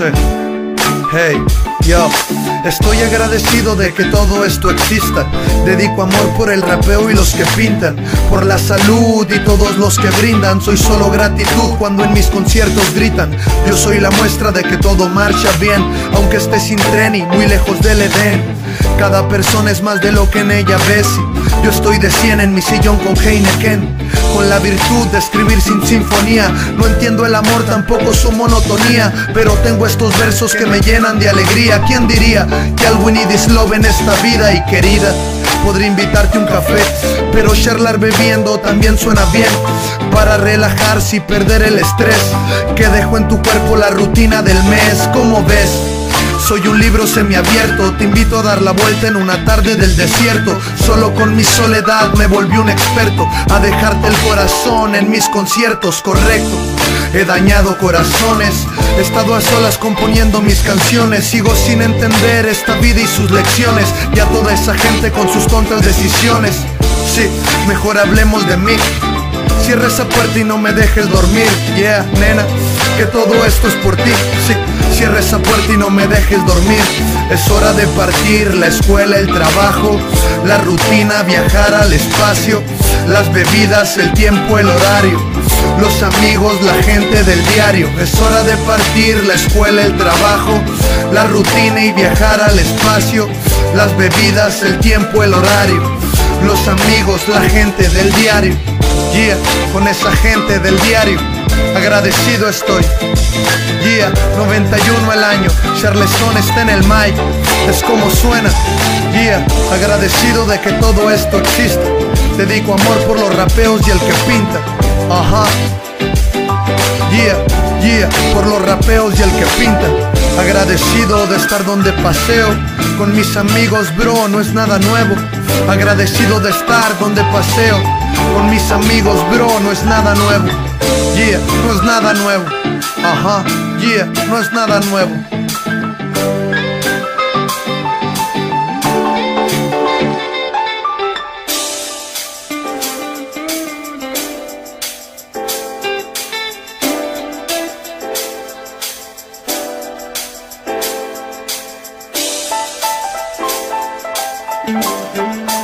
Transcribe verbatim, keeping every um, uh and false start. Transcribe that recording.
noche. Hey, yo, estoy agradecido de que todo esto exista. Dedico amor por el rapeo y los que pintan, por la salud y todos los que brindan. Soy solo gratitud cuando en mis conciertos gritan. Yo soy la muestra de que todo marcha bien, aunque esté sin tren y muy lejos del Edén. Cada persona es más de lo que en ella ves. Yo estoy de cien en mi sillón con Heineken, con la virtud de escribir sin sinfonía. No entiendo el amor, tampoco su monotonía, pero tengo estos versos que me llenan de alegría. ¿Quién diría que algo in this love en esta vida? Y querida, podré invitarte un café, pero charlar bebiendo también suena bien, para relajarse y perder el estrés que dejó en tu cuerpo la rutina del mes. ¿Cómo ves? Soy un libro semiabierto, te invito a dar la vuelta en una tarde del desierto. Solo con mi soledad me volví un experto, a dejarte el corazón en mis conciertos, correcto. He dañado corazones, he estado a solas componiendo mis canciones. Sigo sin entender esta vida y sus lecciones, y a toda esa gente con sus tontas decisiones. Sí, mejor hablemos de mí. Cierra esa puerta y no me dejes dormir. Yeah, nena, que todo esto es por ti. Sí, cierra esa puerta y no me dejes dormir. Es hora de partir, la escuela, el trabajo, la rutina, viajar al espacio, las bebidas, el tiempo, el horario, los amigos, la gente del diario. Es hora de partir, la escuela, el trabajo, la rutina y viajar al espacio, las bebidas, el tiempo, el horario, los amigos, la gente del diario. Yeah, con esa gente del diario agradecido estoy. Yeah, noventa y uno el año, Charles Ans está en el mic, es como suena. Yeah, agradecido de que todo esto exista. Dedico amor por los rapeos y el que pinta. Ajá. Yeah, yeah, por los rapeos y el que pinta. Agradecido de estar donde paseo con mis amigos, bro, no es nada nuevo. Agradecido de estar donde paseo con mis amigos, bro, no es nada nuevo. Yeah, no es nada nuevo. Ajá, yeah, no es nada nuevo. Thank you.